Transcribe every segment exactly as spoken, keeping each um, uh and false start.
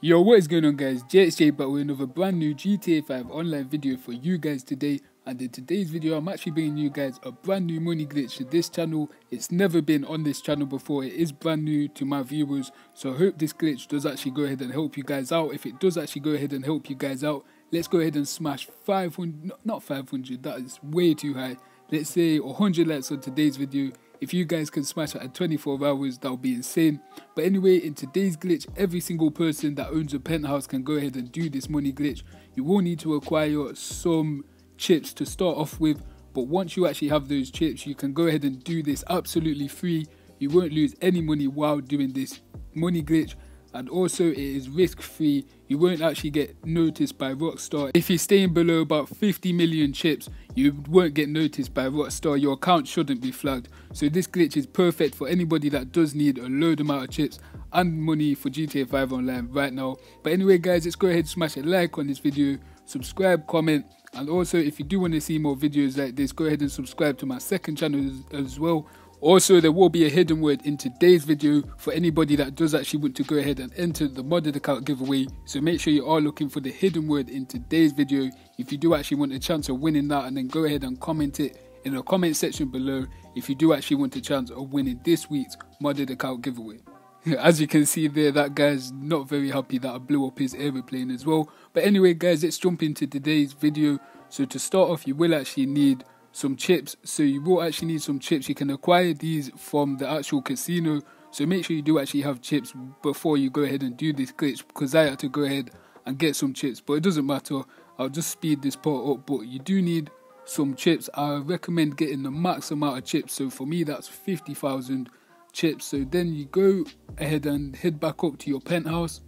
Yo, what is going on, guys? J X J back with another brand new G T A five online video for you guys today. And in today's video, I'm actually bringing you guys a brand new money glitch to this channel. It's never been on this channel before. It is brand new to my viewers, so I hope this glitch does actually go ahead and help you guys out. If it does actually go ahead and help you guys out, let's go ahead and smash five hundred, not five hundred, that is way too high. Let's say one hundred likes on today's video. If you guys can smash it at twenty-four hours, that would be insane. But anyway, in today's glitch, every single person that owns a penthouse can go ahead and do this money glitch. You will need to acquire some chips to start off with, but once you actually have those chips, you can go ahead and do this absolutely free. You won't lose any money while doing this money glitch, and also it is risk-free. You won't actually get noticed by Rockstar. If you're staying below about fifty million chips, you won't get noticed by Rockstar. Your account shouldn't be flagged. So this glitch is perfect for anybody that does need a load amount of chips and money for G T A five online right now. But anyway, guys, let's go ahead and smash a like on this video, subscribe, comment, and also if you do want to see more videos like this, go ahead and subscribe to my second channel as well. Also, there will be a hidden word in today's video for anybody that does actually want to go ahead and enter the modded account giveaway. So make sure you are looking for the hidden word in today's video if you do actually want a chance of winning that, and then go ahead and comment it in the comment section below if you do actually want a chance of winning this week's modded account giveaway. As you can see there, that guy's not very happy that I blew up his aeroplane as well. But anyway, guys, let's jump into today's video. So to start off, you will actually need some chips. So you will actually need some chips. You can acquire these from the actual casino, so make sure you do actually have chips before you go ahead and do this glitch, because I had to go ahead and get some chips, but it doesn't matter, I'll just speed this part up. But you do need some chips. I recommend getting the max amount of chips, so for me that's fifty thousand chips. So then you go ahead and head back up to your penthouse.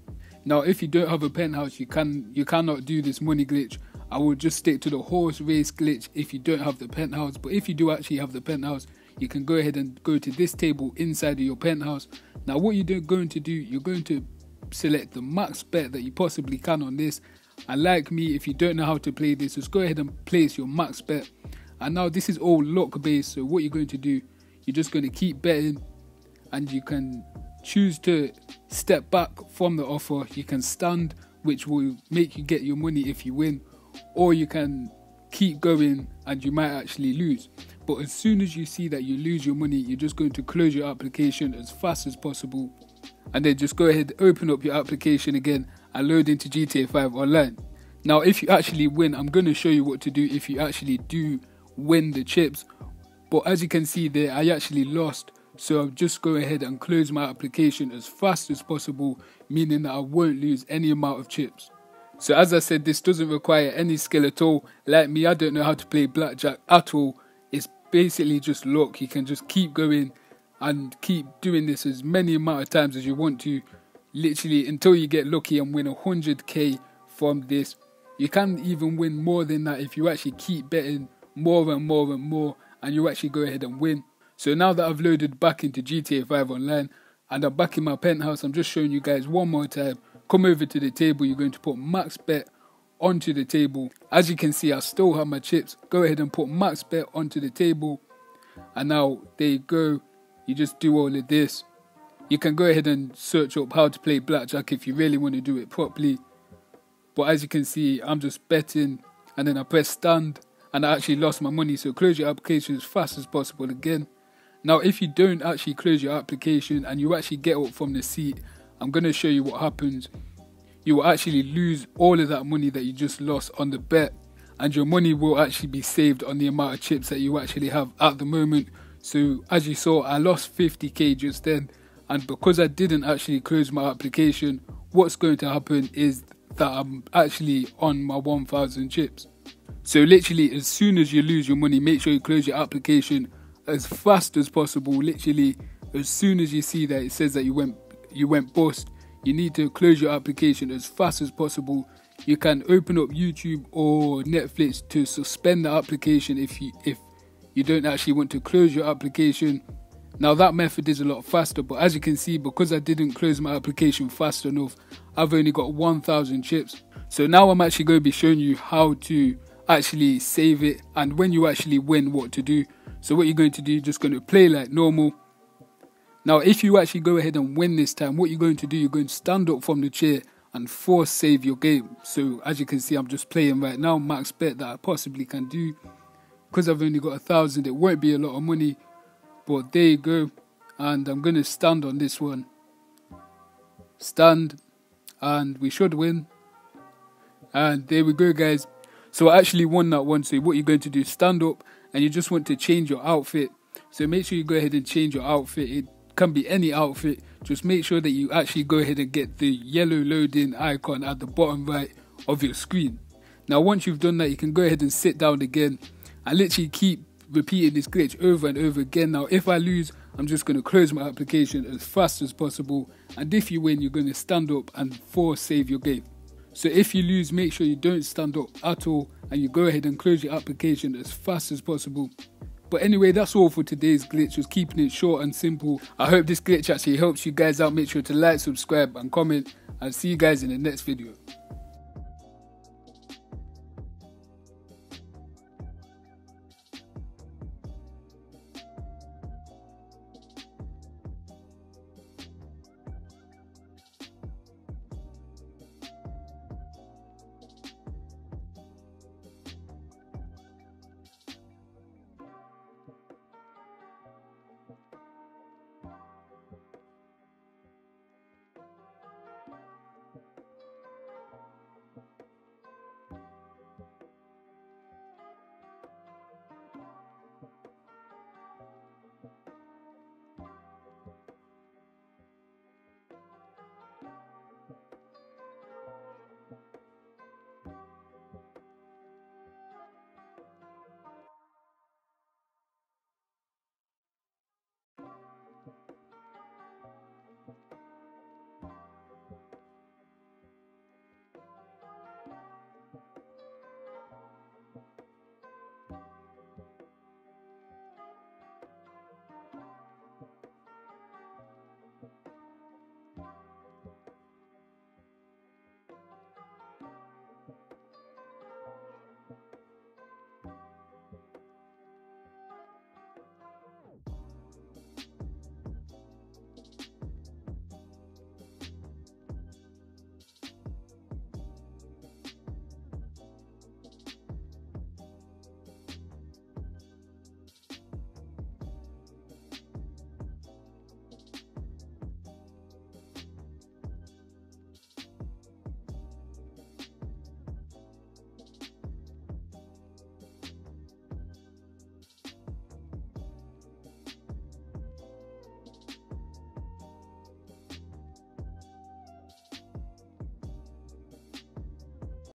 Now if you don't have a penthouse, you can you cannot do this money glitch. I would just stick to the horse race glitch if you don't have the penthouse. But if you do actually have the penthouse, you can go ahead and go to this table inside of your penthouse. Now what you're going to do, you're going to select the max bet that you possibly can on this. And like me, if you don't know how to play this, just go ahead and place your max bet. And now this is all luck based, so what you're going to do, you're just going to keep betting, and you can choose to step back from the offer. You can stand, which will make you get your money if you win, or you can keep going and you might actually lose. But as soon as you see that you lose your money, you're just going to close your application as fast as possible, and then just go ahead, open up your application again and load into G T A five online. Now if you actually win, I'm going to show you what to do if you actually do win the chips. But as you can see there, I actually lost, so I'll just go ahead and close my application as fast as possible, meaning that I won't lose any amount of chips. So as I said, this doesn't require any skill at all. Like me, I don't know how to play blackjack at all. It's basically just luck. You can just keep going and keep doing this as many amount of times as you want to, literally until you get lucky and win one hundred K from this. You can even win more than that if you actually keep betting more and more and more, and you actually go ahead and win. So now that I've loaded back into G T A five online and I'm back in my penthouse, I'm just showing you guys one more time. Come over to the table, you're going to put max bet onto the table. As you can see, I still have my chips. Go ahead and put max bet onto the table, and now there you go. You just do all of this. You can go ahead and search up how to play blackjack if you really want to do it properly. But as you can see, I'm just betting, and then I press stand, and I actually lost my money. So close your application as fast as possible again. Now if you don't actually close your application and you actually get up from the seat, I'm going to show you what happens. You will actually lose all of that money that you just lost on the bet, and your money will actually be saved on the amount of chips that you actually have at the moment. So as you saw, I lost fifty K just then, and because I didn't actually close my application, what's going to happen is that I'm actually on my one thousand chips. So literally, as soon as you lose your money, make sure you close your application as fast as possible. Literally, as soon as you see that it says that you went you went bust, you need to close your application as fast as possible. You can open up YouTube or Netflix to suspend the application if you if you don't actually want to close your application. Now that method is a lot faster, but as you can see, because I didn't close my application fast enough, I've only got one thousand chips. So now I'm actually going to be showing you how to actually save it, and when you actually win, what to do. So what you're going to do, you're just going to play like normal. Now if you actually go ahead and win this time, what you're going to do, you're going to stand up from the chair and four save your game. So as you can see, I'm just playing right now, max bet that I possibly can do. Because I've only got a thousand, it won't be a lot of money, but there you go. And I'm going to stand on this one. Stand, and we should win. And there we go, guys. So I actually won that one. So what you're going to do, stand up, and you just want to change your outfit. So make sure you go ahead and change your outfit. It can be any outfit. Just make sure that you actually go ahead and get the yellow loading icon at the bottom right of your screen. Now once you've done that, you can go ahead and sit down again. I literally keep repeating this glitch over and over again. Now if I lose, I'm just going to close my application as fast as possible, and if you win, you're going to stand up and force save your game. So if you lose, make sure you don't stand up at all and you go ahead and close your application as fast as possible. But anyway, that's all for today's glitch, just keeping it short and simple. I hope this glitch actually helps you guys out. Make sure to like, subscribe and comment, and see you guys in the next video.